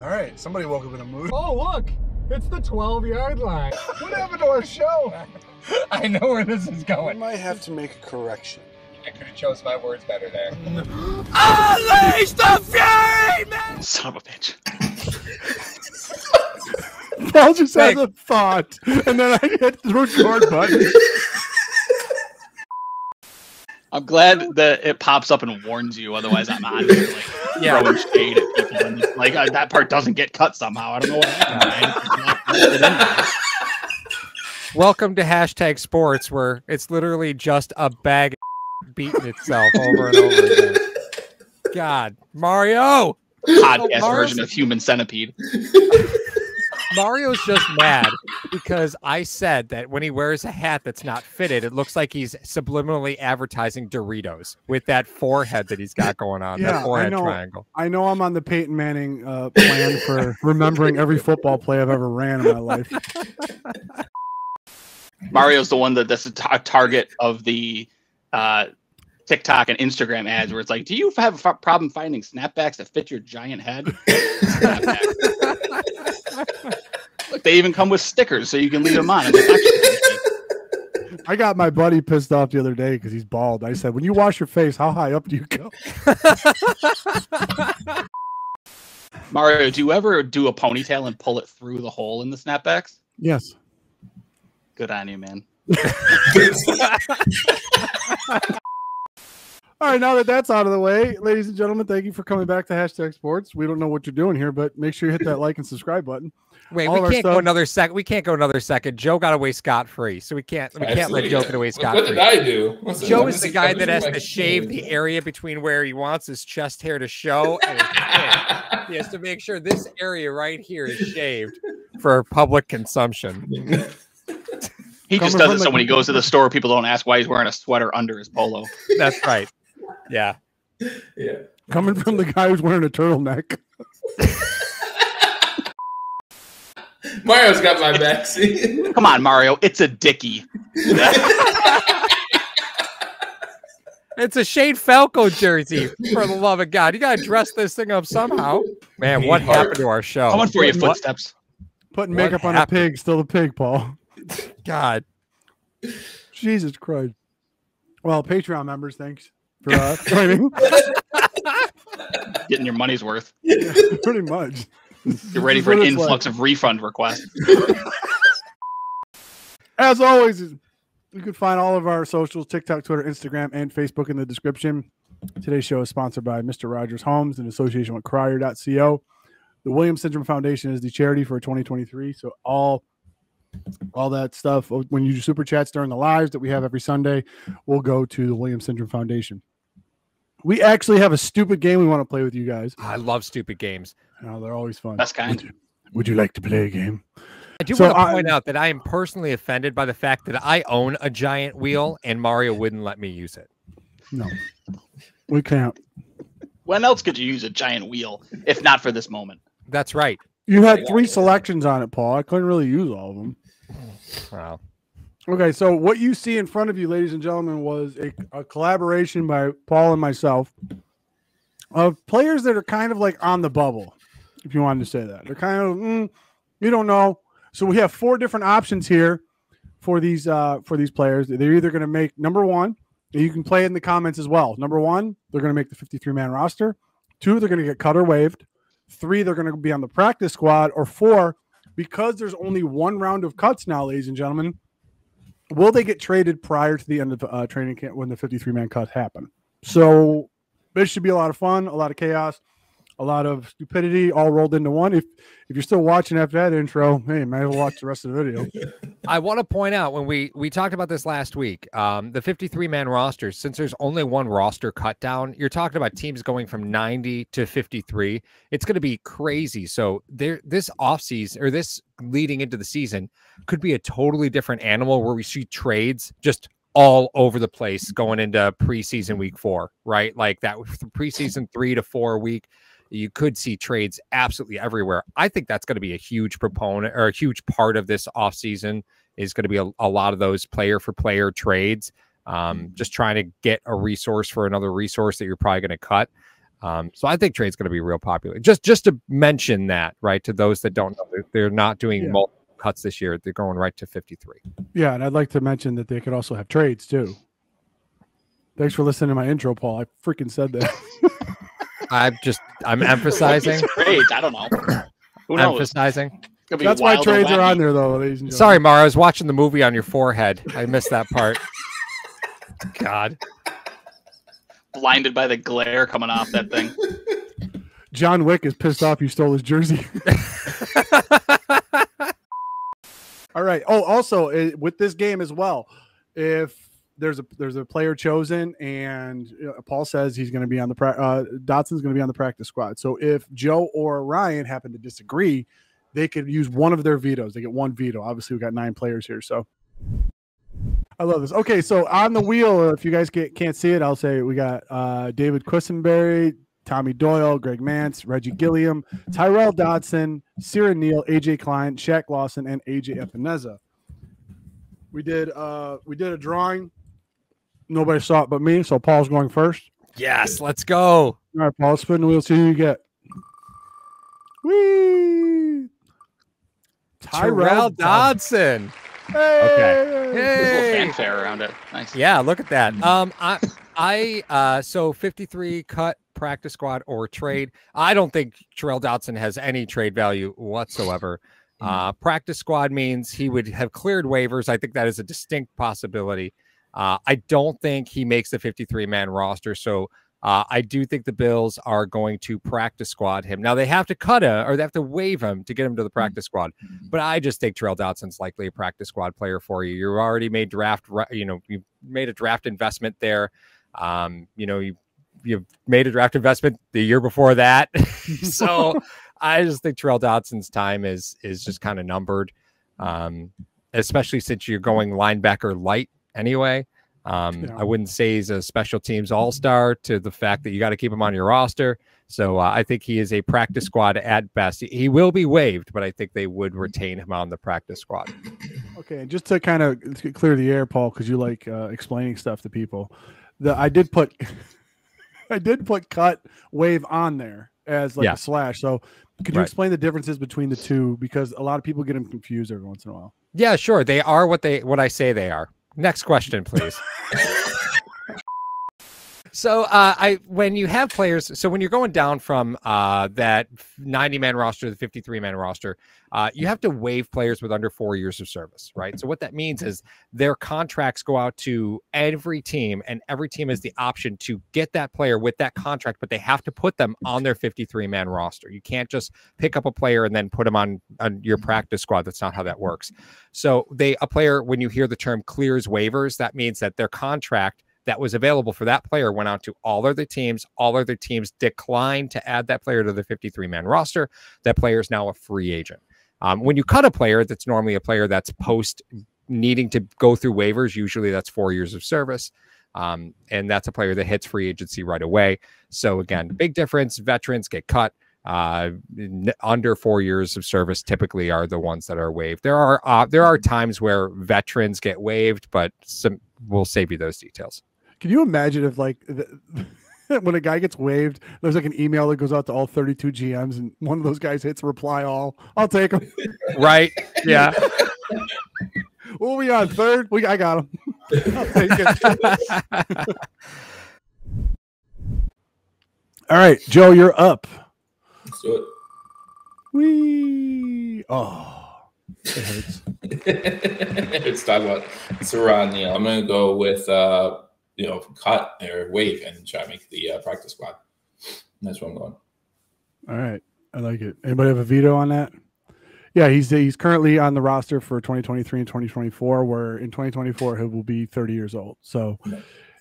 All right, somebody woke up in a mood. Oh, look, it's the 12-yard line. What happened to our show? I know where this is going. We might have to make a correction. I could have chose my words better there. Unleash the fury, man! Son of a bitch. Paul just has a thought, and then I hit the record button. I'm glad that it pops up and warns you. Otherwise, I'm on here like throwing shade at people, and just, like that part doesn't get cut somehow. I don't know what happened. Welcome to Hashtag Sports, where it's literally just a bag of beating itself over and over again. God, Mario! Podcast version of Human Centipede. Mario's just mad because I said that when he wears a hat that's not fitted, it looks like he's subliminally advertising Doritos with that forehead that he's got going on, that forehead triangle. I know I'm on the Peyton Manning plan for remembering every football play I've ever ran in my life. Mario's the one that's a target of the TikTok and Instagram ads where it's like, do you have a problem finding snapbacks that fit your giant head? Look, they even come with stickers so you can leave them on. I got my buddy pissed off the other day because he's bald. I said, when you wash your face, how high up do you go? Mario, do you ever do a ponytail and pull it through the hole in the snapbacks? Yes. Good on you, man. All right, now that that's out of the way, ladies and gentlemen, thank you for coming back to Hashtag Sports. We don't know what you're doing here, but make sure you hit that like and subscribe button. Wait, we can't go another second. We can't go another second. Joe got away scot-free, so we can't let Joe get away scot-free. What did I do? Joe is the guy that has to shave the area between where he wants his chest hair to show. And he has to make sure this area right here is shaved for public consumption. He just does it so when he goes to the store, people don't ask why he's wearing a sweater under his polo. That's right. Yeah. Yeah. Coming from the guy who's wearing a turtleneck. Mario's got my back. See? Come on, Mario. It's a dickie. It's a Shane Falco jersey, for the love of God. You got to dress this thing up somehow. Man, what happened to our show? Coming for your footsteps. Putting makeup on a pig. Still a pig, Paul. God. Jesus Christ. Well, Patreon members, thanks for joining. Getting your money's worth. Yeah, pretty much. You're ready for an influx of refund requests. As always, you can find all of our socials, TikTok, Twitter, Instagram, and Facebook in the description. Today's show is sponsored by Mister Rogers Homes in association with Cryer.co. The Williams Syndrome Foundation is the charity for 2023, so all that stuff, when you do super chats during the lives that we have every Sunday, will go to the Williams Syndrome Foundation. We actually have a stupid game we want to play with you guys. I love stupid games. Oh, they're always fun. That's kind. Would you like to play a game? I do want to point out that I am personally offended by the fact that I own a giant wheel and Mario wouldn't let me use it. No, we can't. When else could you use a giant wheel if not for this moment? That's right. You had three selections on it, Paul. I couldn't really use all of them. Wow. Okay, so what you see in front of you, ladies and gentlemen, was a collaboration by Paul and myself of players that are kind of like on the bubble, if you wanted to say that. They're kind of, you don't know. So we have four different options here for these players. They're either going to make, number one, you can play in the comments as well. Number one, they're going to make the 53-man roster. Two, they're going to get cut or waived. Three, they're going to be on the practice squad. Or four, because there's only one round of cuts now, ladies and gentlemen, will they get traded prior to the end of training camp when the 53-man cuts happen? So this should be a lot of fun, a lot of chaos, a lot of stupidity, all rolled into one. If you're still watching after that intro, hey, you might have watched the rest of the video. I want to point out, when we talked about this last week, the 53-man roster, since there's only one roster cut down, you're talking about teams going from 90 to 53. It's going to be crazy. So this offseason, or this leading into the season, could be a totally different animal where we see trades just all over the place going into preseason week 4, right? Like that preseason 3 to 4 week. You could see trades absolutely everywhere. I think that's going to be a huge proponent, or a huge part of this offseason is going to be a lot of those player-for-player trades, just trying to get a resource for another resource that you're probably going to cut. So I think trade's going to be real popular. Just to mention that, right, to those that don't know, they're not doing multiple cuts this year. They're going right to 53. Yeah, and I'd like to mention that they could also have trades, too. Thanks for listening to my intro, Paul. I freaking said that. I'm emphasizing. Trades, I don't know. Who knows? Emphasizing. That's why trades are on there, though, ladies and gentlemen. Sorry, Mara, I was watching the movie on your forehead. I missed that part. God. Blinded by the glare coming off that thing. John Wick is pissed off you stole his jersey. All right. Oh, also, with this game as well, if there's a player chosen and Paul says he's going to be on the Dotson's going to be on the practice squad. So if Joe or Ryan happen to disagree, they could use one of their vetoes. They get one veto. Obviously, we've got 9 players here, so I love this. Okay, so on the wheel, if you guys can't see it, I'll say we got David Quisenberry, Tommy Doyle, Greg Mancz, Reggie Gilliam, Tyrel Dodson, Sierra Neal, AJ Klein, Shaq Lawson, and AJ Epenesa. We did a drawing. Nobody saw it but me, so Paul's going first. Yes, let's go. All right, Paul, spin the wheel, see who you get. Whee! Tyrel Dodson. Hey! Okay. There's a little fanfare around it. Nice. Yeah, look at that. So 53 cut, practice squad, or trade. I don't think Tyrel Dodson has any trade value whatsoever. Practice squad means he would have cleared waivers. I think that is a distinct possibility. I don't think he makes the 53-man roster. So I do think the Bills are going to practice squad him. Now, they have to they have to waive him to get him to the practice squad. But I just think Tyrel Dodson's likely a practice squad player for you. You already made you made a draft investment there. You've made a draft investment the year before that. So I just think Tyrel Dodson's time is just kind of numbered, especially since you're going linebacker light anyway. I wouldn't say he's a special teams all-star to the fact that you got to keep him on your roster. So I think he is a practice squad at best. He will be waived, but I think they would retain him on the practice squad. Okay. And just to kind of clear the air, Paul, cause you like explaining stuff to people, I did put cut, wave on there as like a slash. So could you explain the differences between the two? Because a lot of people get them confused every once in a while. Yeah, sure. They are what I say they are. Next question, please. So when you have players, so when you're going down from that 90-man roster to the 53-man roster, you have to waive players with under 4 years of service, right? So what that means is their contracts go out to every team, and every team has the option to get that player with that contract, but they have to put them on their 53-man roster. You can't just pick up a player and then put them on your practice squad. That's not how that works. So a player, when you hear the term clears waivers, that means that their contract that was available for that player went out to all other teams. All other teams declined to add that player to the 53-man roster. That player is now a free agent. When you cut a player, that's normally a player that's post needing to go through waivers. Usually that's 4 years of service. And that's a player that hits free agency right away. So again, big difference. Veterans get cut. Under 4 years of service typically are the ones that are waived. There are times where veterans get waived, but we'll save you those details. Can you imagine if, like, when a guy gets waived, there's like an email that goes out to all 32 GMs, and one of those guys hits reply all. I'll take him. Right? Yeah. We'll be on third. I got him. I'll take it. All right, Joe, you're up. Let's do it. Wee. Oh, it hurts. It's talking about Sierra Neal. I'm going to go with. Cut or wave and try to make the practice squad. That's where I'm going. All right. I like it. Anybody have a veto on that? Yeah, he's currently on the roster for 2023 and 2024, where in 2024 he will be 30 years old. So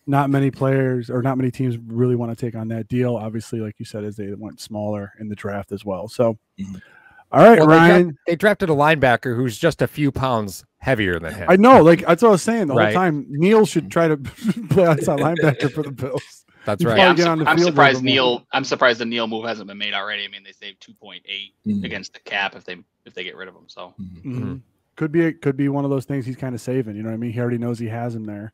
not many players or not many teams really want to take on that deal, obviously, like you said, as they went smaller in the draft as well. So all right, well, Ryan. They drafted a linebacker who's just a few pounds heavier than him. I know, like that's what I was saying the whole time. Neal should try to play outside linebacker for the Bills. That's right. Yeah, I'm surprised the Neal move hasn't been made already. I mean, they saved 2.8 against the cap if they get rid of him. So could be one of those things he's kind of saving. You know what I mean? He already knows he has him there.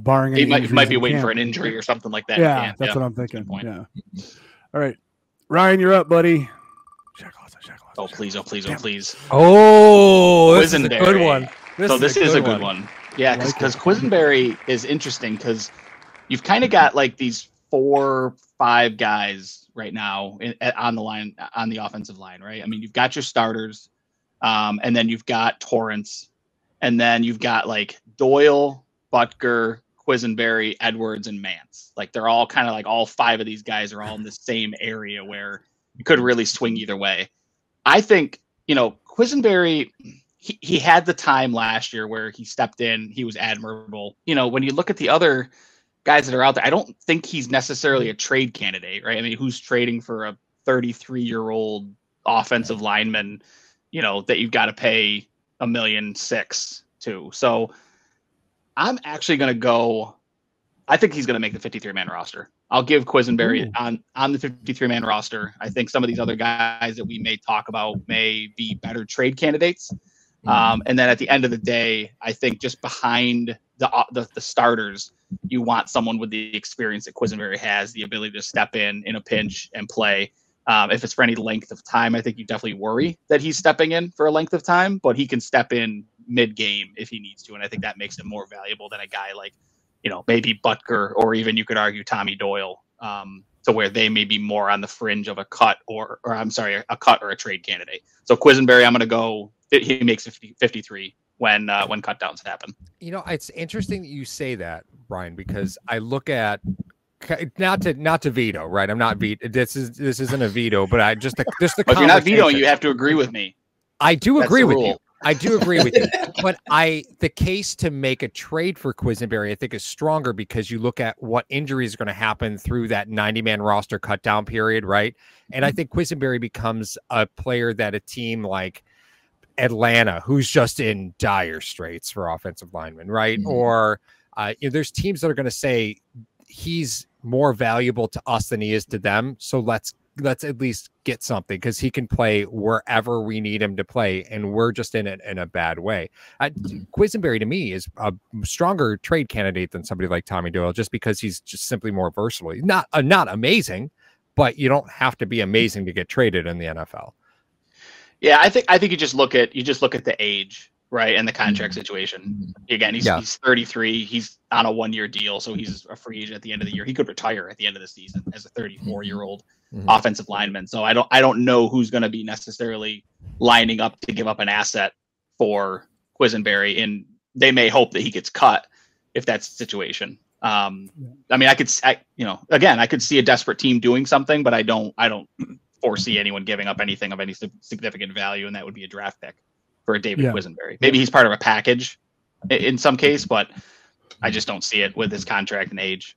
Barring he might be waiting for an injury or something like that. Yeah, that's what I'm thinking. Yeah. All right. Ryan, you're up, buddy. Oh, please. Oh, please. Oh, please. Oh, this is a good one. This is a good one. Yeah, because Quisenberry is interesting because you've kind of got like these 4-5 guys right now on the line, on the offensive line, right? I mean, you've got your starters, and then you've got Torrance, and then you've got like Doyle, Butker, Quisenberry, Edwards, and Mancz. Like they're all kind of like all 5 of these guys are all in the same area where you could really swing either way. I think, you know, Quisenberry, he had the time last year where he stepped in. He was admirable. You know, when you look at the other guys that are out there, I don't think he's necessarily a trade candidate, right? I mean, who's trading for a 33-year-old offensive lineman, you know, that you've got to pay $1.6 million to? So I'm actually going to go. I think he's going to make the 53-man roster. I'll give Quisenberry on the 53-man roster. I think some of these other guys that we may talk about may be better trade candidates. And then at the end of the day, I think just behind the starters, you want someone with the experience that Quisenberry has, the ability to step in a pinch and play. If it's for any length of time, I think you definitely worry that he's stepping in for a length of time, but he can step in mid-game if he needs to. And I think that makes him more valuable than a guy like, you know, maybe Butker, or even you could argue Tommy Doyle, to where they may be more on the fringe of a cut or I'm sorry, a cut or a trade candidate. So Quisenberry, I'm going to go. He makes 53 when cut downs happen. You know, it's interesting that you say that, Brian, because I look at not to veto, right? I'm not veto. This isn't a veto, but I just the. But if you're not vetoing, you have to agree with me. I do agree with you. I do agree with you, but the case to make a trade for Quisenberry, I think, is stronger because you look at what injuries are going to happen through that 90-man roster cutdown period, right? And I think Quisenberry becomes a player that a team like Atlanta, who's just in dire straits for offensive linemen, right? Mm-hmm. Or you know, there's teams that are going to say he's more valuable to us than he is to them, so let's at least get something because he can play wherever we need him to play. And we're just in a bad way. Quisenberry to me is a stronger trade candidate than somebody like Tommy Doyle, just because he's just simply more versatile. He's not amazing, but you don't have to be amazing to get traded in the NFL. Yeah. I think you just look at the age, right? And the contract situation. Again, he's 33. He's on a 1-year deal. So he's a free agent at the end of the year. He could retire at the end of the season as a 34-year-old offensive lineman. So I don't know who's going to be necessarily lining up to give up an asset for Quisenberry, and they may hope that he gets cut if that's the situation. I mean, I could see a desperate team doing something, but I don't foresee anyone giving up anything of any significant value, and that would be a draft pick for a David Quisenberry. Maybe he's part of a package in some case, but I just don't see it with his contract and age.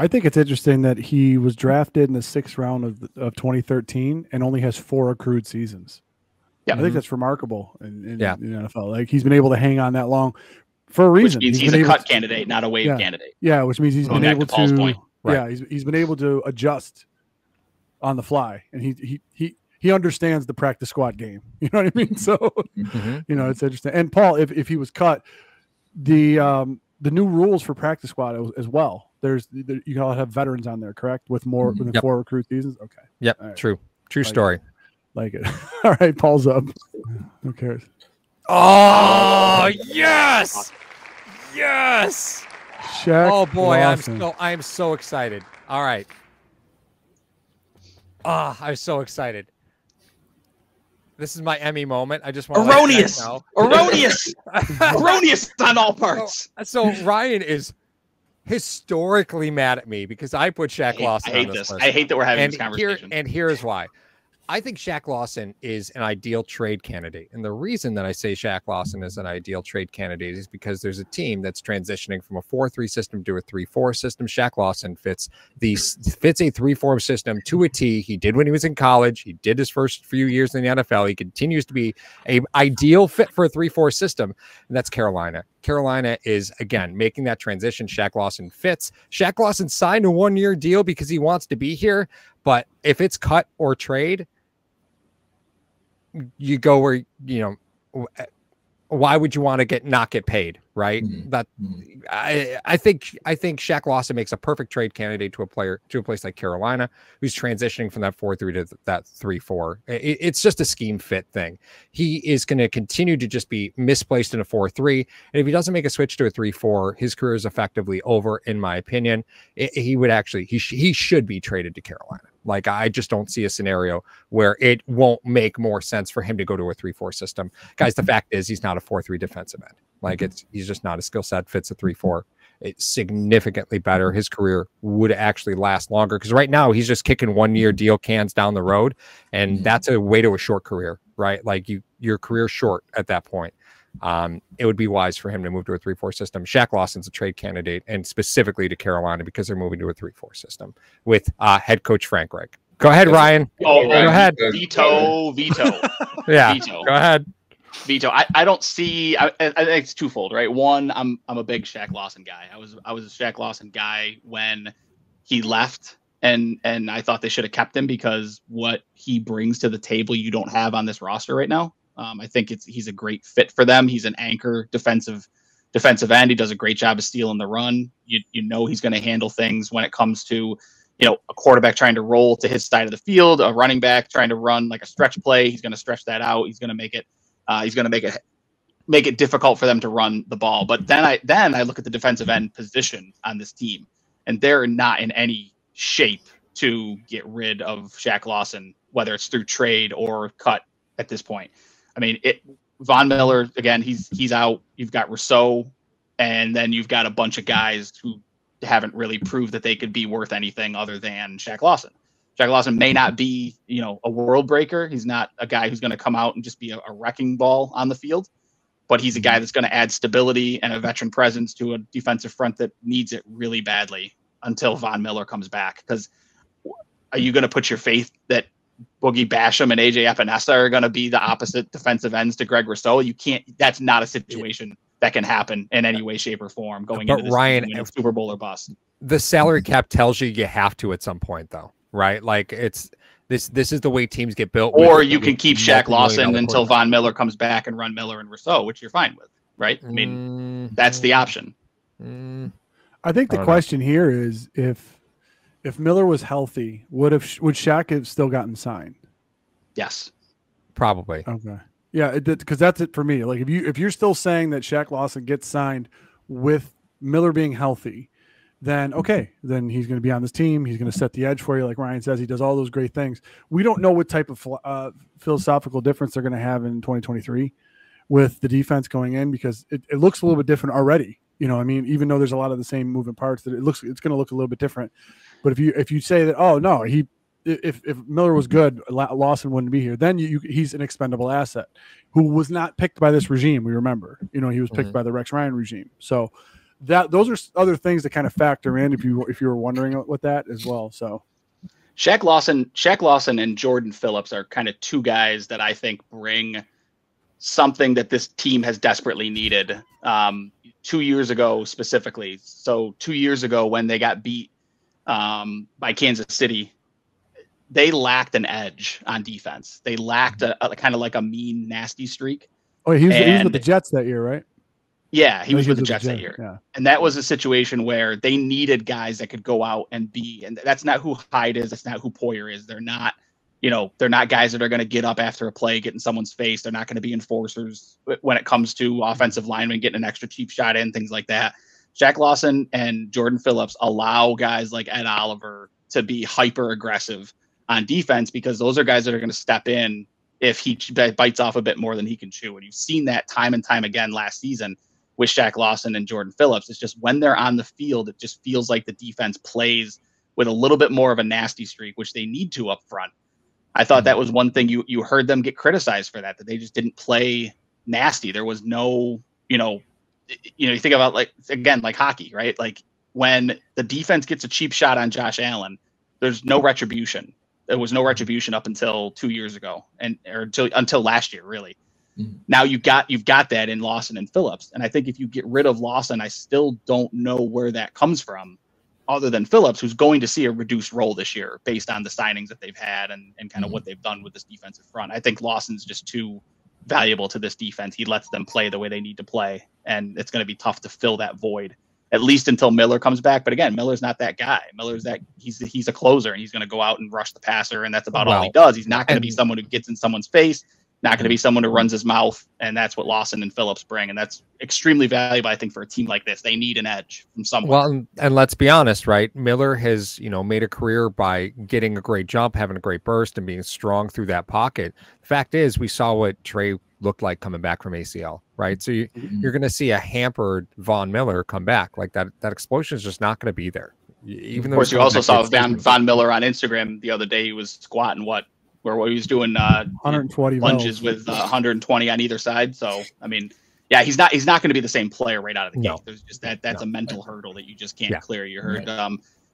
I think it's interesting that he was drafted in the 6th round of 2013 and only has 4 accrued seasons. Yeah, I think that's remarkable in the NFL. Like, he's been able to hang on that long for a reason. Which means he's a cut candidate, not a wave candidate. Yeah, which means he's been able to. Yeah, he's been able to adjust on the fly, and he understands the practice squad game. You know what I mean? So you know, it's interesting. And Paul, if he was cut, the new rules for practice squad as well. You can all have veterans on there, correct? With more than 4 recruit seasons. Okay. Yep. Right. True like story. It. Like it. All right. Paul's up. Who cares? Oh yes. Yes. Shaq oh boy. Lawson. I'm so excited. All right. I'm so excited. This is my Emmy moment. I just want erroneous. To erroneous. Erroneous on all parts. So Ryan is historically mad at me because I put Shaq Lawson. I hate this. I hate that we're having this conversation. And here's why. I think Shaq Lawson is an ideal trade candidate. And the reason that I say Shaq Lawson is an ideal trade candidate is because there's a team that's transitioning from a 4-3 system to a 3-4 system. Shaq Lawson fits a 3-4 system to a T. He did when he was in college. He did his first few years in the NFL. He continues to be an ideal fit for a 3-4 system. And that's Carolina. Carolina is, again, making that transition. Shaq Lawson fits. Shaq Lawson signed a 1-year deal because he wants to be here. But if it's cut or trade, you go where, you know, why would you want to not get paid? right? Mm-hmm. That I think Shaq Lawson makes a perfect trade candidate to a player, to a place like Carolina, who's transitioning from that 4-3 to that 3-4. It's just a scheme fit thing. He is going to continue to just be misplaced in a 4-3, and if he doesn't make a switch to a 3-4, his career is effectively over, in my opinion. He should be traded to Carolina. Like, I just don't see a scenario where it won't make more sense for him to go to a 3-4 system. Guys, the fact is he's not a 4-3 defensive end. Like, he's just not a skill set, fits a 3-4. It's significantly better. His career would actually last longer, because right now he's just kicking 1-year deal cans down the road, and that's a way to a short career, right? Like, your career's short at that point. It would be wise for him to move to a 3-4 system. Shaq Lawson's a trade candidate, and specifically to Carolina, because they're moving to a 3-4 system with head coach Frank Reich. Go ahead, Ryan. Oh, go ahead. Veto. Yeah. Veto. Go ahead. Veto. I don't see. I think it's twofold, right? One, I'm a big Shaq Lawson guy. I was a Shaq Lawson guy when he left, and I thought they should have kept him, because what he brings to the table you don't have on this roster right now. I think he's a great fit for them. He's an anchor defensive end. He does a great job of stealing the run. You know he's going to handle things when it comes to, a quarterback trying to roll to his side of the field, a running back trying to run like a stretch play. He's going to stretch that out. He's going to make it. He's going to make it difficult for them to run the ball. But then I look at the defensive end position on this team, and they're not in any shape to get rid of Shaq Lawson, whether it's through trade or cut at this point. I mean, Von Miller, again, he's out. You've got Rousseau, and then you've got a bunch of guys who haven't really proved that they could be worth anything other than Shaq Lawson. Shaq Lawson may not be, a world breaker. He's not a guy who's going to come out and just be a wrecking ball on the field, but he's a guy that's going to add stability and a veteran presence to a defensive front that needs it really badly until Von Miller comes back. Because are you going to put your faith that Boogie Basham and AJ Epenesa are going to be the opposite defensive ends to Greg Rousseau? You can't. That's not a situation that can happen in any way, shape, or form into this, Ryan, Super Bowl or bust. The salary cap tells you have to at some point, though, right? Like, it's this is the way teams get built. Or you can keep Shaq Lawson until Von Miller comes back and run Miller and Rousseau, which you're fine with, right? I mean, that's the option. I think the question here is if Miller was healthy, would Shaq have still gotten signed? Yes, probably. Okay, yeah, because that's it for me. Like, if you're still saying that Shaq Lawson gets signed with Miller being healthy, then okay, then he's going to be on this team. He's going to set the edge for you, like Ryan says. He does all those great things. We don't know what type of philosophical difference they're going to have in 2023 with the defense going in, because it looks a little bit different already. I mean, even though there's a lot of the same moving parts, that it's going to look a little bit different. But if you say that, oh no, if Miller was good, Lawson wouldn't be here, then he's an expendable asset who was not picked by this regime. We remember, he was picked by the Rex Ryan regime. So those are other things that kind of factor in if you were wondering what that as well. So Shaq Lawson and Jordan Phillips are kind of two guys that I think bring something that this team has desperately needed 2 years ago specifically. So 2 years ago when they got beat by Kansas City, they lacked an edge on defense. They lacked a kind of like a mean, nasty streak. Oh, he was with the Jets that year, right? Yeah, he was with the Jets that year. Yeah. And that was a situation where they needed guys that could go out and be, and that's not who Hyde is. That's not who Poyer is. They're not, they're not guys that are going to get up after a play, get in someone's face. They're not going to be enforcers when it comes to offensive linemen, getting an extra cheap shot in, things like that. Shaq Lawson and Jordan Phillips allow guys like Ed Oliver to be hyper aggressive on defense, because those are guys that are going to step in if he bites off a bit more than he can chew. And you've seen that time and time again last season with Shaq Lawson and Jordan Phillips. It's just when they're on the field, it just feels like the defense plays with a little bit more of a nasty streak, which they need to up front. I thought that was one thing you heard them get criticized for, that they just didn't play nasty. There was no, you think about, like, again, like hockey, right? Like when the defense gets a cheap shot on Josh Allen, there's no retribution. There was no retribution up until 2 years ago, or until last year, really. Now you've got that in Lawson and Phillips. And I think if you get rid of Lawson, I still don't know where that comes from, other than Phillips, who's going to see a reduced role this year based on the signings that they've had and kind of what they've done with this defensive front. I think Lawson's just too valuable to this defense. He lets them play the way they need to play, and it's going to be tough to fill that void, at least until Miller comes back. But again, Miller's not that guy. Miller's that he's a closer, and he's going to go out and rush the passer, and that's about all he does. He's not going to be someone who gets in someone's face, not going to be someone who runs his mouth, and that's what Lawson and Phillips bring, and that's extremely valuable, I think, for a team like this. They need an edge from someone. Well, and let's be honest, right? Miller has, you know, made a career by getting a great jump, having a great burst, and being strong through that pocket. The fact is, we saw what Trey looked like coming back from ACL, right? So you're going to see a hampered Von Miller come back. Like that explosion is just not going to be there. Even though, of course, you also saw Von Miller on Instagram the other day. He was squatting where he was doing 120 lunges with 120 on either side. So, I mean, yeah, he's not going to be the same player right out of the gate. There's just that's a mental hurdle that you just can't clear. You heard,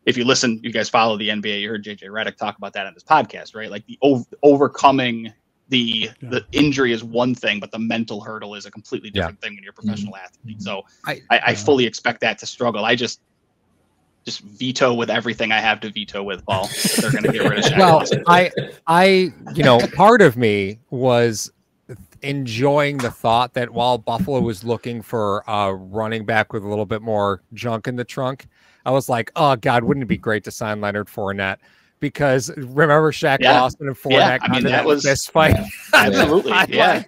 if you listen, you guys follow the NBA, you heard JJ Redick talk about that on his podcast, right? Like the overcoming the injury is one thing, but the mental hurdle is a completely different thing when you're a professional athlete. So I fully expect that to struggle. I just veto with everything I have to veto with, Paul. They're going to get rid of Shaq. Well, I, you know, part of me was enjoying the thought that while Buffalo was looking for a running back with a little bit more junk in the trunk, I was like, oh God, wouldn't it be great to sign Leonard Fournette? Because remember Shaq Lawson and Fournette I mean, that was this fight. Absolutely. And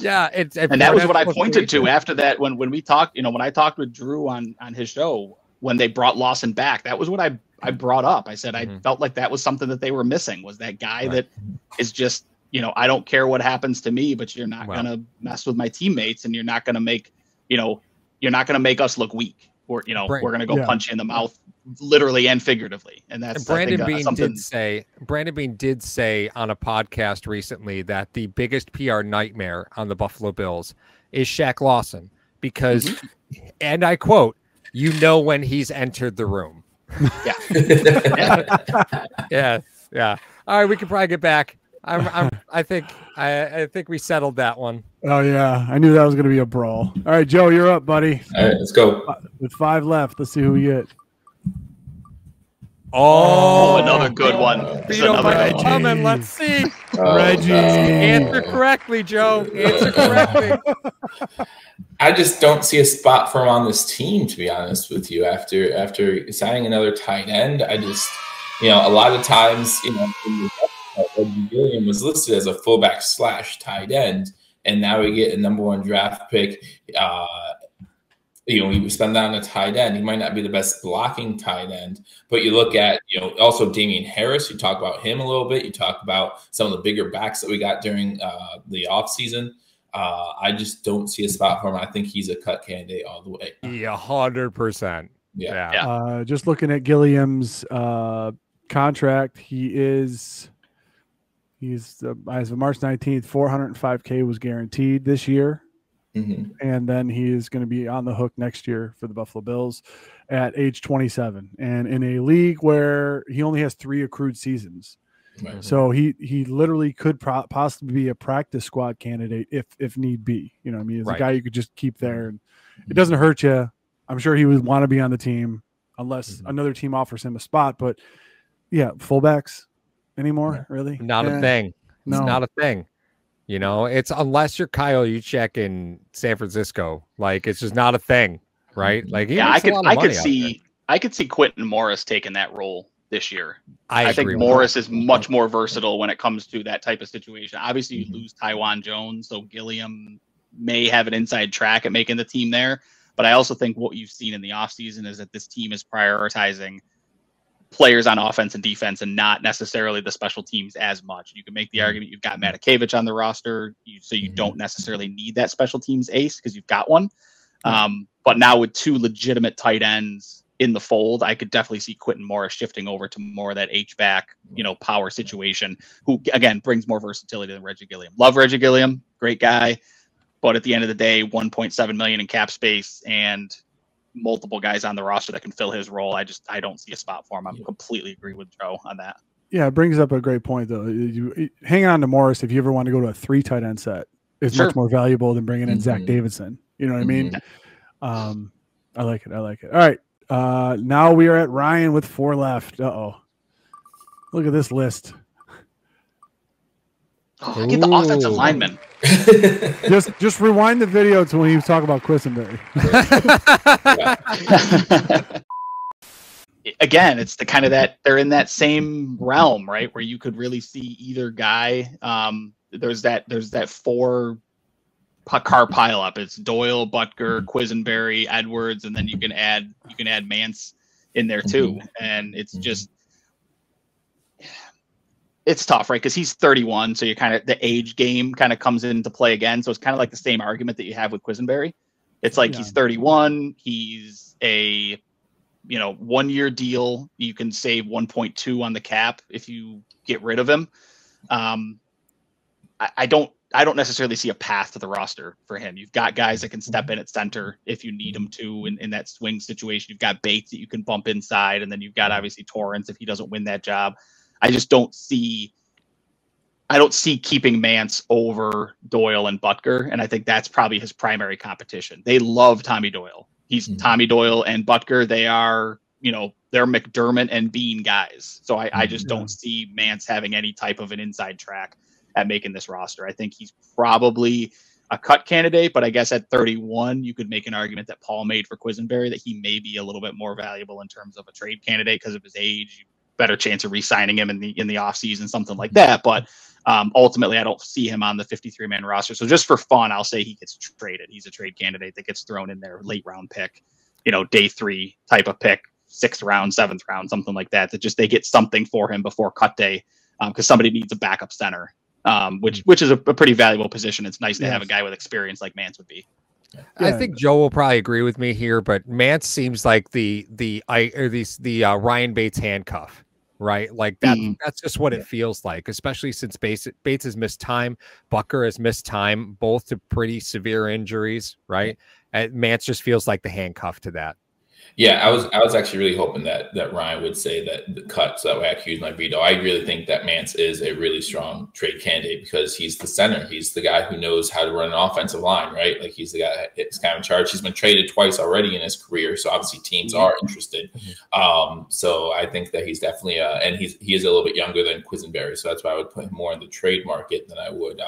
that was what I pointed to after that. When we talked, you know, when I talked with Drew on his show, when they brought Lawson back, that was what I brought up. I said, I felt like that was something that they were missing, was that guy that is just, you know, I don't care what happens to me, but you're not going to mess with my teammates, and you're not going to make, you know, you're not going to make us look weak, or, you know, we're going to go punch you in the mouth literally and figuratively. And that's Brandon Bean did say on a podcast recently that the biggest PR nightmare on the Buffalo Bills is Shaq Lawson, because, and I quote, you know when he's entered the room. Yeah. All right, we can probably get back. I think we settled that one. Oh yeah, I knew that was going to be a brawl. All right, Joe, you're up, buddy. All right, let's go. With 5 left, let's see who we get. Oh, another good one. Another let's see. Reggie. Answer correctly, Joe. Answer correctly. I just don't see a spot for him on this team, to be honest with you. After signing another tight end, I just, you know, a lot of times, you know, Reggie Gilliam was listed as a fullback / tight end, and now we get a #1 draft pick. You know, we spend that on a tight end. He might not be the best blocking tight end, but you look at, you know, also Damian Harris. You talk about him a little bit. You talk about some of the bigger backs that we got during the offseason. I just don't see a spot for him. I think he's a cut candidate all the way. Yeah, 100%. Yeah. Just looking at Gilliam's contract, as of March 19th, $405K was guaranteed this year. And then he is going to be on the hook next year for the Buffalo Bills at age 27, and in a league where he only has 3 accrued seasons. So he literally could possibly be a practice squad candidate if need be. You know what I mean? It's a guy you could just keep there, and it doesn't hurt you. I'm sure he would want to be on the team unless another team offers him a spot. But yeah, fullbacks anymore, really? Not a thing. No. It's not a thing. You know, it's unless you're Kyle Juszczyk in San Francisco, like it's just not a thing, right? Like, yeah, I could see Quintin Morris taking that role this year. I think Morris is much more versatile when it comes to that type of situation. Obviously, you lose Tywan Jones, so Gilliam may have an inside track at making the team there. But I also think what you've seen in the offseason is that this team is prioritizing players on offense and defense, and not necessarily the special teams as much. You can make the argument you've got Matakevich on the roster, so you don't necessarily need that special teams ace because you've got one. But now with 2 legitimate tight ends in the fold, I could definitely see Quintin Morris shifting over to more of that H-back, you know, power situation, who, again, brings more versatility than Reggie Gilliam. Love Reggie Gilliam, great guy. But at the end of the day, $1.7 million in cap space and multiple guys on the roster that can fill his role, I don't see a spot for him. I completely agree with Joe on that. Yeah, it brings up a great point, though. You hang on to Morris if you ever want to go to a 3 tight end set. It's much more valuable than bringing in Zach Davidson. You know what I mean? I like it. I like it. All right. Now we are at Ryan with 4 left. Uh-oh. Look at this list. Oh, get the offensive lineman. just rewind the video to when he was talking about Quisenberry. Again, it's the kind of that they're in that same realm, right? Where you could really see either guy. There's that four car pileup. It's Doyle, Butker, Quisenberry, Edwards, and then you can add Mancz in there too. And it's just, it's tough, right? Because he's 31, so the age game kind of comes into play again. So it's kind of like the same argument that you have with Quisenberry. It's like he's 31. He's a 1-year deal. You can save 1.2 on the cap if you get rid of him. I don't necessarily see a path to the roster for him. You've got guys that can step in at center if you need them to in that swing situation. You've got Bates that you can bump inside, and then you've got obviously Torrance if he doesn't win that job. I just don't see. I don't see keeping Mancz over Doyle and Butker, and I think that's probably his primary competition. They love Tommy Doyle. He's Tommy Doyle and Butker. They are, they're McDermott and Bean guys. So I just don't see Mancz having any type of an inside track at making this roster. I think he's probably a cut candidate, but I guess at 31, you could make an argument that Paul made for Quisenberry that he may be a little bit more valuable in terms of a trade candidate because of his age. Better chance of re-signing him in the offseason, something like that. But ultimately, I don't see him on the 53-man roster. So just for fun, I'll say he gets traded. He's a trade candidate that gets thrown in there, late-round pick, day three type of pick, 6th round, 7th round, something like that. That just they get something for him before cut day because somebody needs a backup center, which is a pretty valuable position. It's nice to have a guy with experience like Mancz would be. Yeah. I think Joe will probably agree with me here, but Mancz seems like the Ryan Bates handcuff, right? Like that's just what it feels like, especially since Bates has missed time, Butker has missed time, both to pretty severe injuries, right? And Mancz just feels like the handcuff to that. Yeah, I was actually really hoping that Ryan would say that the cut, so that way I could use my veto. I really think that Mancz is a really strong trade candidate because he's the center. He's the guy who knows how to run an offensive line, right? Like he's the guy that's kind of in charge. He's been traded twice already in his career, so obviously teams are interested. So I think that he's definitely and he is a little bit younger than Quisenberry, so that's why I would put him more in the trade market than I would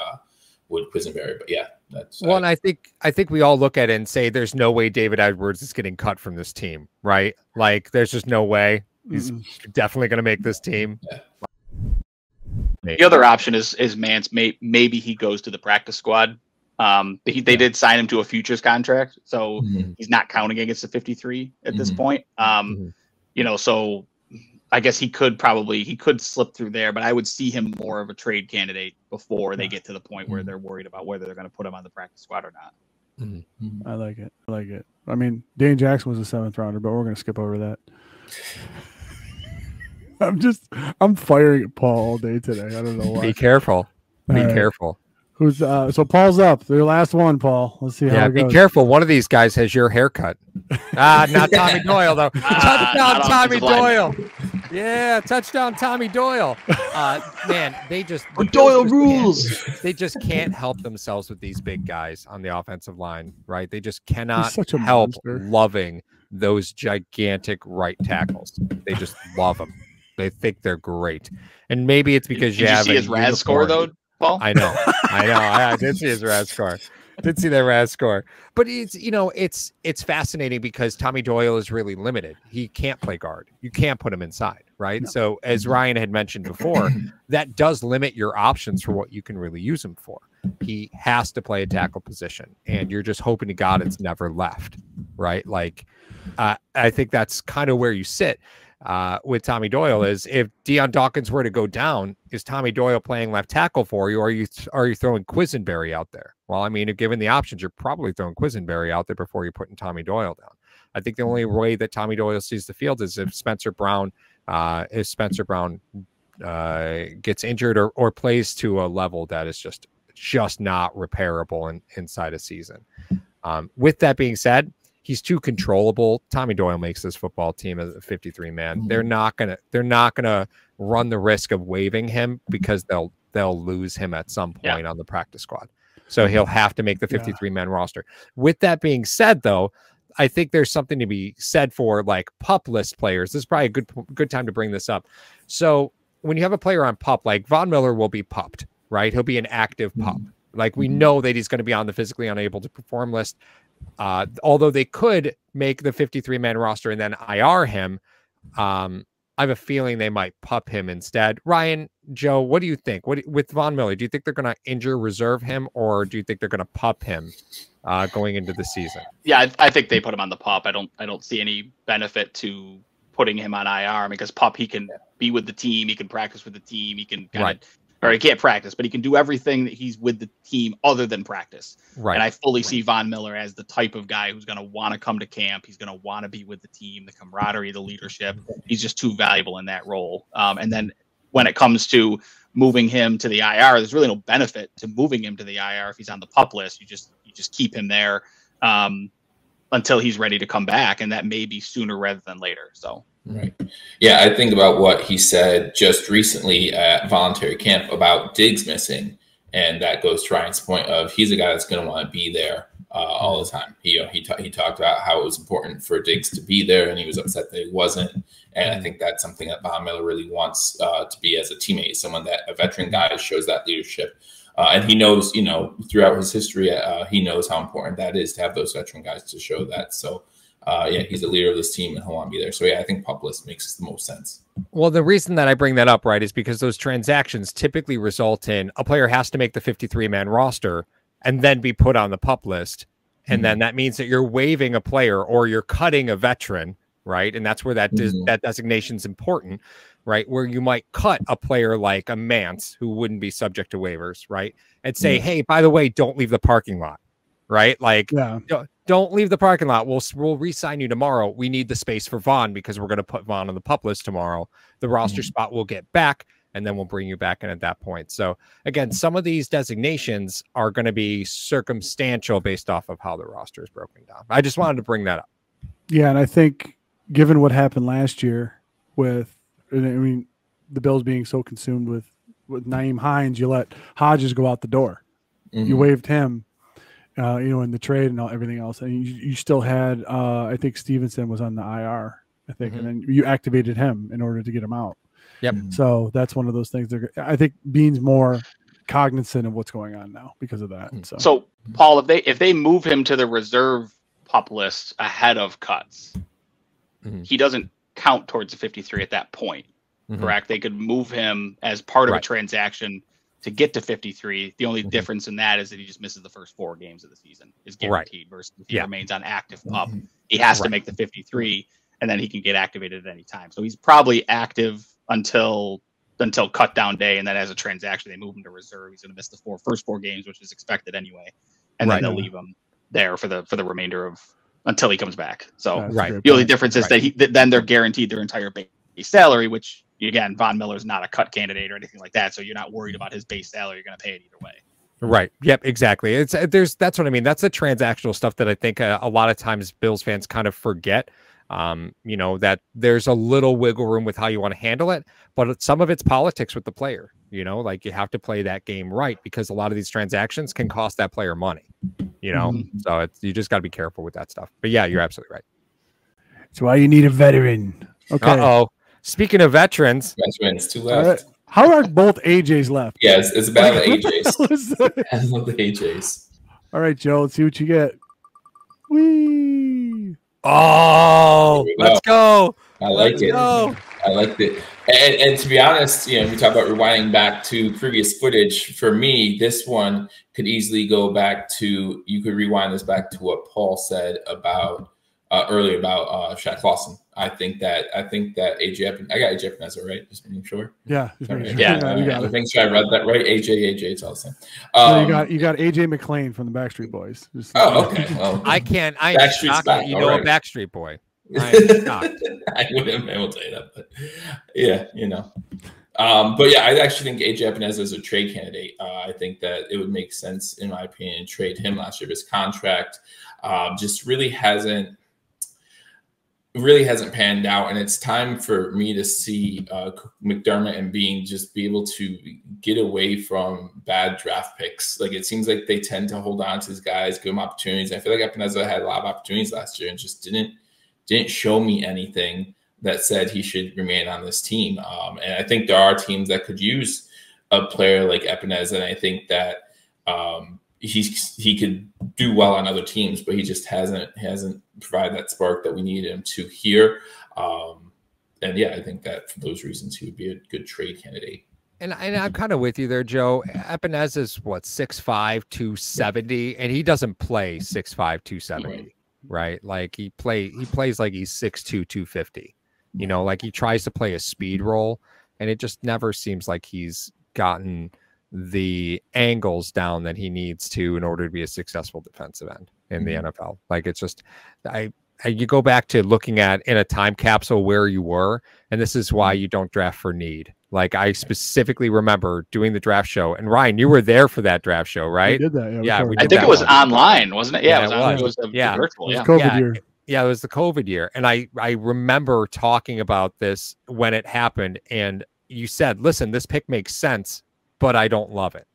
Quisenberry, but yeah, that's well. And I think we all look at it and say there's no way David Edwards is getting cut from this team, right? Like there's just no way. He's definitely going to make this team. Yeah. The other option is Mancz. Maybe he goes to the practice squad. They did sign him to a futures contract, so he's not counting against the 53 at this point. So I guess he could slip through there, but I would see him more of a trade candidate before they get to the point where they're worried about whether they're going to put him on the practice squad or not. I like it. I like it. I mean, Dane Jackson was a 7th rounder, but we're going to skip over that. I'm firing at Paul all day today. I don't know why. Be careful. Be careful. Who's so Paul's up. Their last one, Paul. Let's see how it goes. Yeah, be careful. One of these guys has your haircut. Not Tommy Doyle though. Touchdown, Tommy Doyle. Yeah, touchdown, Tommy Doyle. Man, they just can't help themselves with these big guys on the offensive line, right? They just cannot help loving those gigantic right tackles. They just love them. They think they're great, and maybe it's because you have see his RAS score though. Paul? I know. I did see his RAS score. Did see that RAS score. But it's it's fascinating because Tommy Doyle is really limited. He can't play guard. You can't put him inside, right? No. So as Ryan had mentioned before, that does limit your options for what you can really use him for. He has to play a tackle position, and you're just hoping to God it's never left, right? Like I think that's kind of where you sit. With Tommy Doyle is if Deion Dawkins were to go down, is Tommy Doyle playing left tackle for you, or are you throwing Quisenberry out there? Well, I mean, if given the options, you're probably throwing Quisenberry out there before you're putting Tommy Doyle down. I think the only way that Tommy Doyle sees the field is if Spencer Brown gets injured or plays to a level that is just not repairable inside a season. With that being said, he's too controllable. Tommy Doyle makes this football team as a 53-man. They're not gonna run the risk of waiving him because they'll lose him at some point on the practice squad. So he'll have to make the 53-man roster. With that being said, though, I think there's something to be said for like PUP list players. This is probably a good time to bring this up. So when you have a player on PUP, like Von Miller will be PUP'd, right? He'll be an active pup. Like, we know that he's going to be on the physically unable to perform list. Although they could make the 53-man roster and then IR him. I have a feeling they might pup him instead. Ryan, Joe, what do you think? What with Von Miller? Do you think they're going to injure reserve him, or do you think they're going to pup him going into the season? Yeah, I think they put him on the pup. I don't see any benefit to putting him on IR, because pup, he can be with the team, he can practice with the team, he can kind right. of, or he can't practice, but he can do everything that he's with the team other than practice. Right. And I fully see Von Miller as the type of guy who's going to want to come to camp. He's going to want to be with the team, the camaraderie, the leadership. He's just too valuable in that role. And then when it comes to moving him to the IR, there's really no benefit to moving him to the IR. If he's on the pup list, you just keep him there until he's ready to come back. And that may be sooner rather than later. So. Right. Yeah, I think about what he said just recently at voluntary camp about Diggs missing, and that goes to Ryan's point of he's a guy that's going to want to be there all the time. He talked about how it was important for Diggs to be there, and he was upset that he wasn't. And I think that's something that Von Miller really wants to be as a teammate, someone that a veteran guy shows that leadership. And he knows, throughout his history, he knows how important that is to have those veteran guys to show that. So. Yeah, he's the leader of this team and he'll want to be there. So, yeah, I think pup list makes the most sense. Well, the reason that I bring that up, right, is because those transactions typically result in a player has to make the 53-man roster and then be put on the pup list. And then that means that you're waiving a player or you're cutting a veteran, right? And that's where that designation's important, right? Where you might cut a player like a Mancz who wouldn't be subject to waivers, right? And say, hey, by the way, don't leave the parking lot, right? Like, yeah. Don't leave the parking lot. We'll re-sign you tomorrow. We need the space for Von because we're going to put Von on the pup list tomorrow. The roster spot will get back, and then we'll bring you back in at that point. So, again, some of these designations are going to be circumstantial based off of how the roster is broken down. I just wanted to bring that up. Yeah, and I think given what happened last year with, the Bills being so consumed with Nyheim Hines, you let Hodges go out the door. You waived him. In the trade and everything else. And you still had, I think Stevenson was on the IR, I think. And then you activated him in order to get him out. Yep. So that's one of those things. I think Bean's more cognizant of what's going on now because of that. So Paul, if they move him to the reserve pup list ahead of cuts, he doesn't count towards the 53 at that point, correct? They could move him as part of a transaction to get to 53, the only difference in that is that he just misses the first 4 games of the season is guaranteed versus if he remains on active pup. He has to make the 53 and then he can get activated at any time. So he's probably active until cut down day. And then as a transaction, they move him to reserve. He's going to miss the first four games, which is expected anyway. And then they'll leave him there for the remainder of until he comes back. So the only difference is that then they're guaranteed their entire base salary, which, again, Von Miller's not a cut candidate or anything like that, so you're not worried about his base salary. You're going to pay it either way. Right. Yep, exactly. That's what I mean. That's the transactional stuff that I think a lot of times Bills fans kind of forget, that there's a little wiggle room with how you want to handle it, but some of it's politics with the player, like you have to play that game right because a lot of these transactions can cost that player money, so you just got to be careful with that stuff. But, yeah, you're absolutely right. That's why you need a veteran. Okay. Uh-oh. Speaking of veterans, 2 left. How are both AJs left? Yes, it's about the AJs. I love the AJs. All right, Joe, let's see what you get. Whee! Oh, let's go. I like it. I liked it. And to be honest, we talk about rewinding back to previous footage. For me, this one could easily go back to, you could rewind this back to what Paul said about earlier about Shaq Lawson. I think that AJ, I got AJ Epenesa right, just making sure. Yeah, I think I read that right. AJ Tolson. No, you got AJ McClain from the Backstreet Boys. Just, okay. Well, I'm shocked that you know a Backstreet Boy. I'm shocked. I wouldn't be able to tell you that, but yeah. But yeah, I actually think AJ Epenesa is a trade candidate. I think that it would make sense, in my opinion, to trade him. Last year, his contract just really hasn't panned out, and it's time for me to see McDermott and Bean just be able to get away from bad draft picks. Like, it seems like they tend to hold on to these guys, give them opportunities. I feel like Epenesa had a lot of opportunities last year and just didn't show me anything that said he should remain on this team. And I think there are teams that could use a player like Epenesa, and I think that he could do well on other teams, but he just hasn't provided that spark that we need him to here. And yeah, I think that for those reasons, he would be a good trade candidate. And I'm kind of with you there, Joe. Epenesa is what, 6'5", 270, and he doesn't play 6'5", 270, right? Like he plays like he's 6'2", 250. You know, like he tries to play a speed role, and it just never seems like he's gotten the angles down that he needs to in order to be a successful defensive end in the NFL. Like it's just, you go back to looking at in a time capsule where you were, and this is why you don't draft for need. Like I specifically remember doing the draft show, and Ryan, you were there for that draft show, right? We did that, yeah. We did I think it was online, wasn't it? Yeah, it was virtual. Yeah, it was COVID year. Yeah, it was the COVID year, and I remember talking about this when it happened, and you said, "Listen, this pick makes sense, but I don't love it."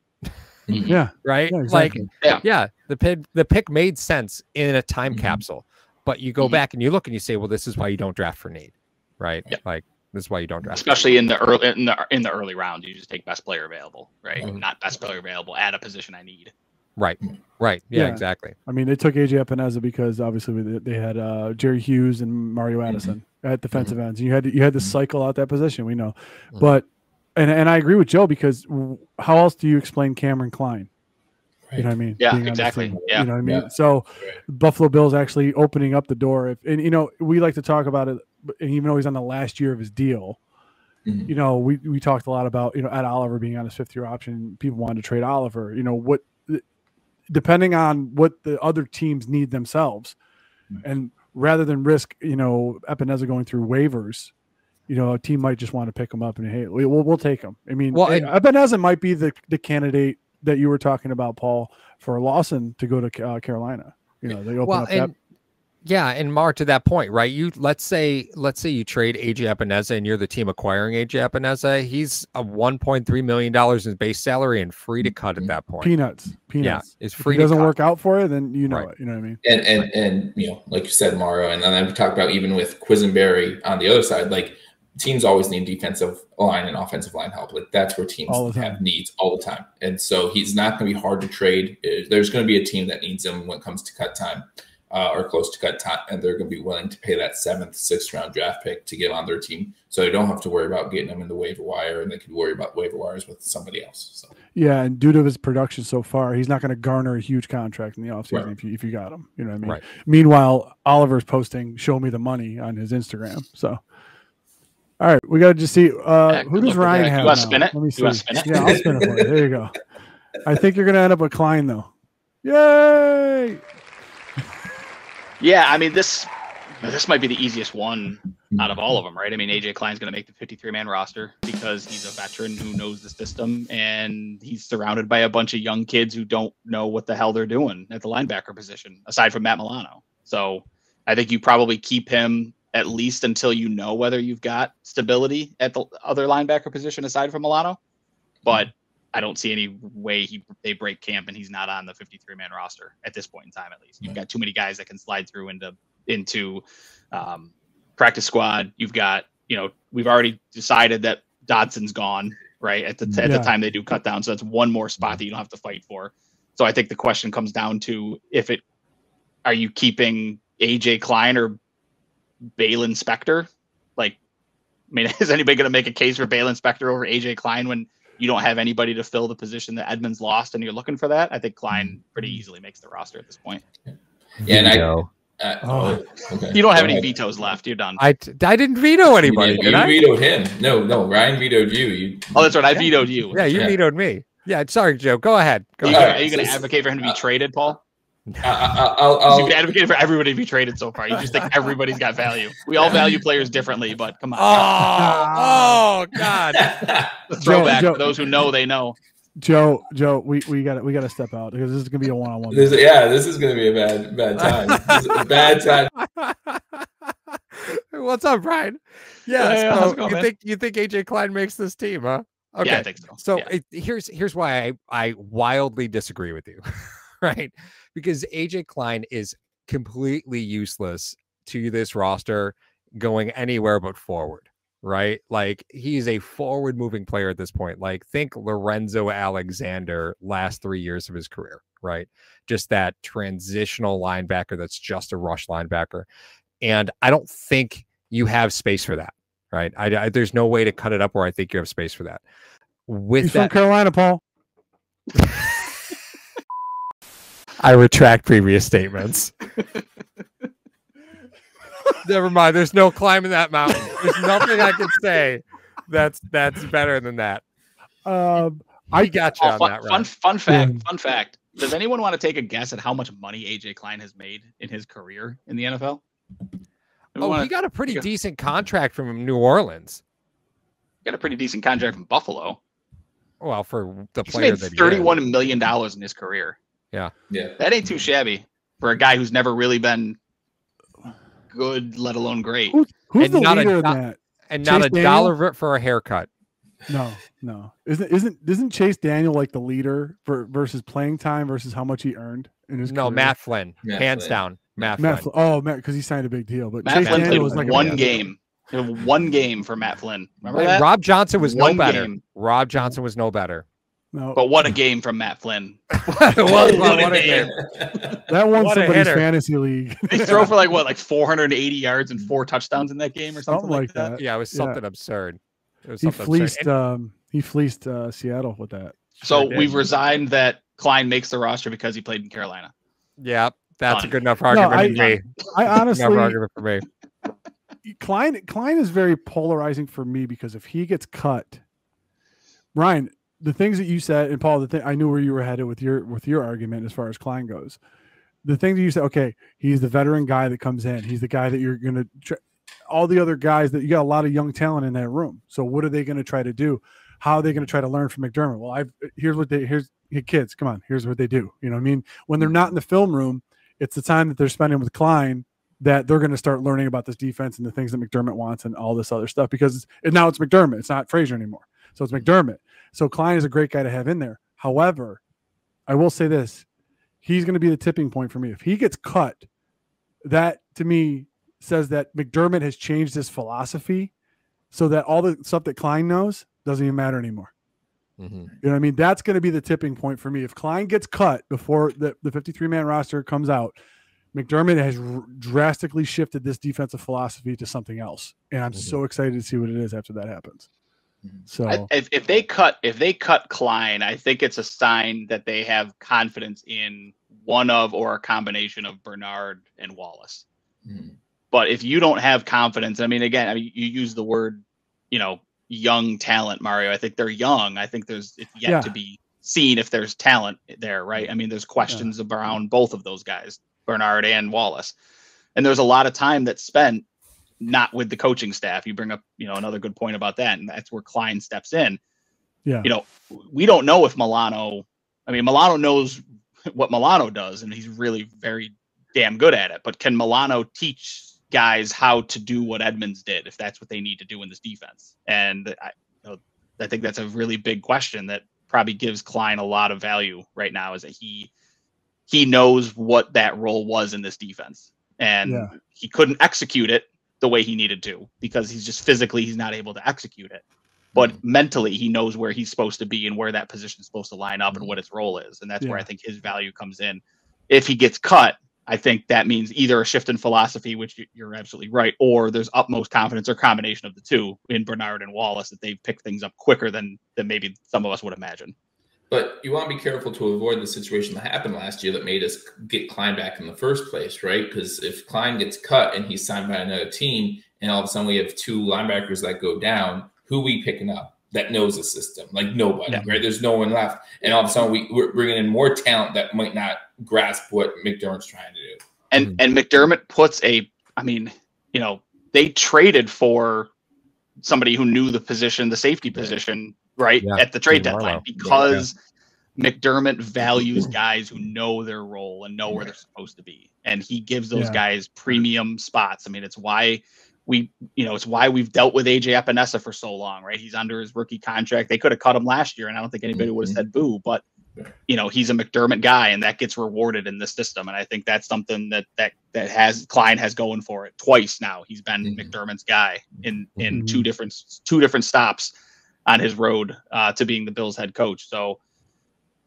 Yeah, right. Yeah, exactly. Like, yeah, the pick made sense in a time capsule, but you go back and you look and you say, "Well, this is why you don't draft for need," right? Yeah. Like. That's why you don't draft, especially in the early round. You just take best player available, right? Not best player available at a position I need. Right, right, yeah, exactly. I mean, they took AJ Epenesa because obviously they had Jerry Hughes and Mario Addison at defensive ends. And you had to cycle out that position. We know, but and I agree with Joe because how else do you explain Cameron Klein? You know what I mean? Yeah, exactly. Yeah. You know what I mean? Yeah. So Buffalo Bills actually opening up the door. And, you know, we like to talk about it, and even though he's on the last year of his deal, you know, we talked a lot about, you know, Ed Oliver being on his fifth-year option. People wanted to trade Oliver. You know, what depending on what the other teams need themselves. And rather than risk, you know, Epenesa going through waivers, you know, a team might just want to pick him up and, hey, we'll take him. I mean, well, Epenesa might be the candidate that you were talking about, Paul, for Lawson to go to Carolina. You know, they open up that. Yeah, and Mark, to that point, right? You let's say you trade AJ Epenesa and you're the team acquiring AJ Epenesa. He's a $1.3 million in base salary and free to cut at that point. Peanuts. Yeah, it's free. If it doesn't work out for you, then you know it. You know what I mean? And you know, like you said, Mario, and then I've talked about even with Quisenberry on the other side, like teams always need defensive line and offensive line help. Like that's where teams have needs all the time. And so he's not going to be hard to trade. There's going to be a team that needs him when it comes to cut time or close to cut time. And they're going to be willing to pay that 7th, 6th round draft pick to get on their team. So they don't have to worry about getting him in the waiver wire, and they can worry about waiver wires with somebody else. So. Yeah. And due to his production so far, he's not going to garner a huge contract in the offseason if you got him, you know what I mean? Right. Meanwhile, Oliver's posting, "Show me the money" on his Instagram. So, all right, we got to just see who does Ryan have. Let me see. Yeah, I'll spin it for you. There you go. I think you're going to end up with Klein, though. Yay! Yeah, I mean this might be the easiest one out of all of them, right? I mean, AJ Klein's going to make the 53-man roster because he's a veteran who knows the system, and he's surrounded by a bunch of young kids who don't know what the hell they're doing at the linebacker position, aside from Matt Milano. So I think you probably keep him at least until you know whether you've got stability at the other linebacker position aside from Milano. But I don't see any way they break camp and he's not on the 53-man roster at this point in time, at least. You've got too many guys that can slide through into practice squad. You've got, you know, we've already decided that Dodson's gone, right, at the time they do cut down. So that's one more spot that you don't have to fight for. So I think the question comes down to are you keeping AJ Klein or Baylin Spector? Like, I mean, is anybody going to make a case for Baylin Spector over AJ Klein when you don't have anybody to fill the position that Edmonds lost and you're looking for that? I think Klein pretty easily makes the roster at this point. Yeah, and you don't have any vetoes left. You're done. I didn't veto anybody. You vetoed him. No, Ryan vetoed you. That's right. I vetoed you. Yeah, you vetoed me. Yeah, sorry, Joe. Go ahead. Are you going to advocate for him to be traded, Paul? You've been advocating for everybody to be traded so far. You just think everybody's got value. We all value players differently, but come on. Oh God! Throwback. Joe, for those who know, they know. Joe, we gotta step out because this is gonna be a one-on-one. This is gonna be a bad time. What's up, Brian? Yeah, so you think AJ Klein makes this team, huh? Okay. Yeah, I think so. So here's why I wildly disagree with you. Right, because AJ Klein is completely useless to this roster going anywhere but forward. right? Like, he's a forward moving player at this point. Like, think Lorenzo Alexander last 3 years of his career, right? Just that transitional linebacker that's just a rush linebacker. And I don't think you have space for that, right? I there's no way to cut it up where I think you have space for that. With that, from Carolina, Paul. I retract previous statements. Never mind. There's no climbing that mountain. There's nothing I can say that's better than that. I got you on that. Fun fact. Does anyone want to take a guess at how much money AJ Klein has made in his career in the NFL? He got a pretty decent contract from New Orleans. Got a pretty decent contract from Buffalo. Well, for the player, he's made that $31 million in his career. Yeah, yeah, that ain't too shabby for a guy who's never really been good, let alone great. Who's the leader of that? And not a dollar for a haircut. No. Isn't Chase Daniel like the leader for versus playing time versus how much he earned in his career? No, Matt Flynn, hands down. Matt Flynn. Oh, Matt, because he signed a big deal. But Matt Flynn played like one game. One game for Matt Flynn. Remember that? Rob Johnson was no better. Rob Johnson was no better. No. But what a game from Matt Flynn. what a game. That won somebody's fantasy league. They throw for like 480 yards and 4 touchdhdowns in that game or something like that. Yeah, it was something absurd. It was he fleeced Seattle with that. So we've resigned that Klein makes the roster because he played in Carolina. Yeah, that's a good enough argument for me. I honestly, good enough argument for me. Klein is very polarizing for me because if he gets cut, Ryan, the things that you said, and Paul, I knew where you were headed with your argument as far as Klein goes. The things that you said, okay, he's the veteran guy that comes in. He's the guy that you're going to – all the other guys that you got a lot of young talent in that room. So what are they going to try to do? How are they going to try to learn from McDermott? Well, kids, come on. Here's what they do. You know what I mean? When they're not in the film room, it's the time that they're spending with Klein that they're going to start learning about this defense and the things that McDermott wants and all this other stuff because now it's McDermott. It's not Frazier anymore. So it's McDermott. So Klein is a great guy to have in there. However, I will say this. He's going to be the tipping point for me. If he gets cut, that to me says that McDermott has changed his philosophy so that all the stuff that Klein knows doesn't even matter anymore. Mm-hmm. You know what I mean? That's going to be the tipping point for me. If Klein gets cut before the 53-man roster comes out, McDermott has drastically shifted this defensive philosophy to something else. And I'm so excited to see what it is after that happens. So if they cut Klein, I think it's a sign that they have confidence in one of or a combination of Bernard and Wallace. Mm. But if you don't have confidence, I mean, you use the word, young talent, Mario. I think they're young. I think it's yet to be seen if there's talent there, right? I mean, there's questions around both of those guys, Bernard and Wallace. And there's a lot of time that's spent not with the coaching staff. You bring up, another good point about that. And that's where Klein steps in. Yeah. We don't know if Milano knows what Milano does and he's really very damn good at it, but can Milano teach guys how to do what Edmonds did if that's what they need to do in this defense? And I think that's a really big question that probably gives Klein a lot of value right now, is that he knows what that role was in this defense and he couldn't execute it the way he needed to because he's just physically, he's not able to execute it, but mentally he knows where he's supposed to be and where that position is supposed to line up and what its role is. And that's where I think his value comes in. If he gets cut, I think that means either a shift in philosophy, which you're absolutely right, or there's utmost confidence or combination of the two in Bernard and Wallace that they've picked things up quicker than maybe some of us would imagine. But you want to be careful to avoid the situation that happened last year that made us get Klein back in the first place, right? Because if Klein gets cut and he's signed by another team and all of a sudden we have 2 linebackers that go down, who are we picking up that knows the system? Like nobody, right? There's no one left. And all of a sudden we're bringing in more talent that might not grasp what McDermott's trying to do. And McDermott puts they traded for somebody who knew the position, the safety position, right? Yeah. At the trade deadline, because McDermott values guys who know their role and know where they're supposed to be. And he gives those guys premium spots. I mean, it's why we've dealt with AJ Epenesa for so long, right? He's under his rookie contract. They could have cut him last year and I don't think anybody would have said boo, but you know, he's a McDermott guy, and that gets rewarded in this system. And I think that's something that Klein has going for it twice now. He's been McDermott's guy in two different stops on his road to being the Bills head coach. So,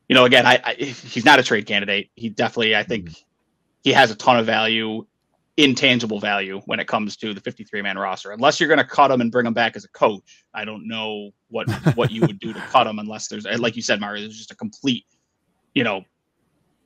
you know, again, he's not a trade candidate. He definitely, I think he has a ton of value, intangible value when it comes to the 53-man roster, unless you're going to cut him and bring him back as a coach. I don't know what you would do to cut him, unless there's, like you said, Mario, there's just a complete, you know,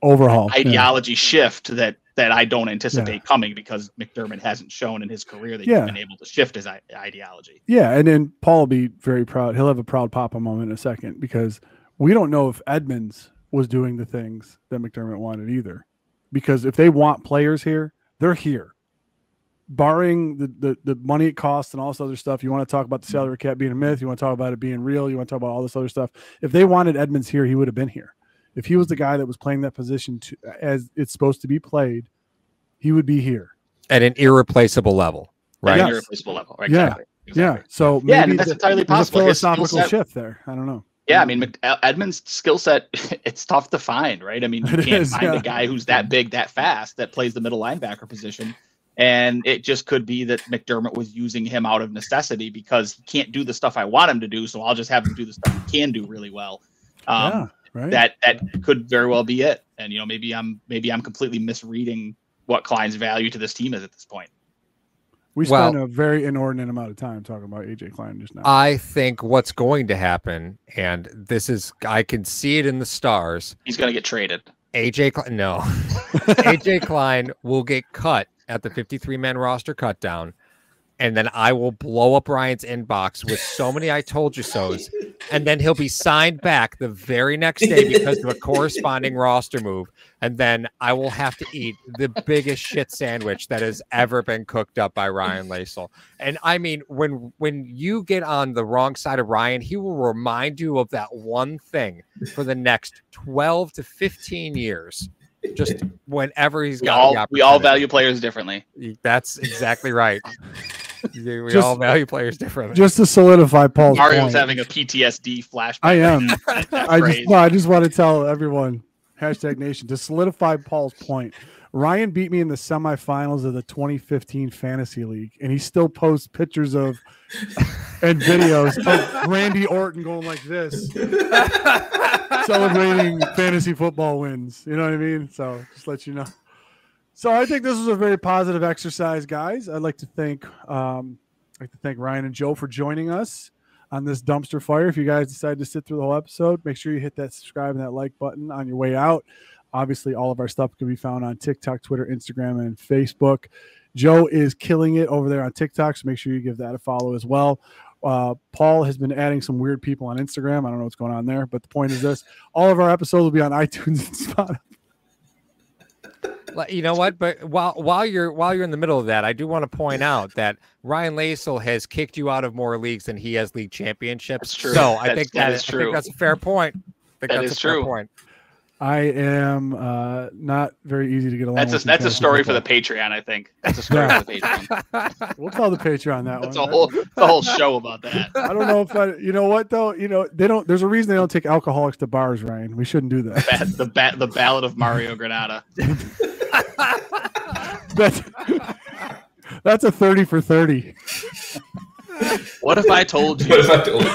overhaul ideology shift that I don't anticipate coming, because McDermott hasn't shown in his career that he's been able to shift his ideology. Yeah. And then Paul will be very proud. He'll have a proud papa moment in a second, because we don't know if Edmonds was doing the things that McDermott wanted either, because if they want players here, they're here, barring the money it costs and all this other stuff. You want to talk about the salary cap being a myth. You want to talk about it being real. You want to talk about all this other stuff. If they wanted Edmonds here, he would have been here. If he was the guy that was playing that position as it's supposed to be played, he would be here at an irreplaceable level, right? Yes. An irreplaceable level, right? Exactly. Yeah, exactly. Yeah. So maybe that's entirely possible. There's a philosophical shift there. I don't know. Yeah, I mean, Edmonds' skill set, it's tough to find, right? I mean, you can't find a guy who's that big, that fast, that plays the middle linebacker position. And it just could be that McDermott was using him out of necessity, because he can't do the stuff I want him to do, so I'll just have him do the stuff he can do really well. Right. That could very well be it. And, you know, maybe I'm completely misreading what Klein's value to this team is at this point. We spent a very inordinate amount of time talking about AJ Klein just now. I think what's going to happen, and this is, I can see it in the stars. He's going to get traded. AJ Klein, no. AJ Klein will get cut at the 53-man roster cut down, and then I will blow up Ryan's inbox with so many I told you so's, and then he'll be signed back the very next day because of a corresponding roster move, and then I will have to eat the biggest shit sandwich that has ever been cooked up by Ryan Lasell. And I mean, when you get on the wrong side of Ryan, he will remind you of that one thing for the next 12 to 15 years. Just whenever he's we all value players differently. That's exactly right. We all value players differently. Just to solidify Paul's point, Mario's having a PTSD flashback. I am. I just want to tell everyone, hashtag nation, to solidify Paul's point. Ryan beat me in the semifinals of the 2015 Fantasy League, and he still posts pictures of and videos of Randy Orton going like this, celebrating fantasy football wins. You know what I mean? So just let you know. So I think this was a very positive exercise, guys. I'd like to thank Ryan and Joe for joining us on this dumpster fire. If you guys decide to sit through the whole episode, make sure you hit that subscribe and that like button on your way out. Obviously, all of our stuff can be found on TikTok, Twitter, Instagram, and Facebook. Joe is killing it over there on TikTok, so make sure you give that a follow as well. Paul has been adding some weird people on Instagram. I don't know what's going on there, but the point is this. All of our episodes will be on iTunes and Spotify. You know what? But while you're in the middle of that, I do want to point out that Ryan Lasell has kicked you out of more leagues than he has league championships. That's true. So I think that is true. I think that's a fair point. I think that's a fair point. I am not very easy to get along. That's a story for the Patreon. I think that's a story for the Patreon. We'll tell the Patreon that that's one. That's a whole show about that. I don't know if you know what though. You know they don't. There's a reason they don't take alcoholics to bars, Ryan. We shouldn't do that. The Ballad of Mario Granada. That's a 30 for 30. What if I told you?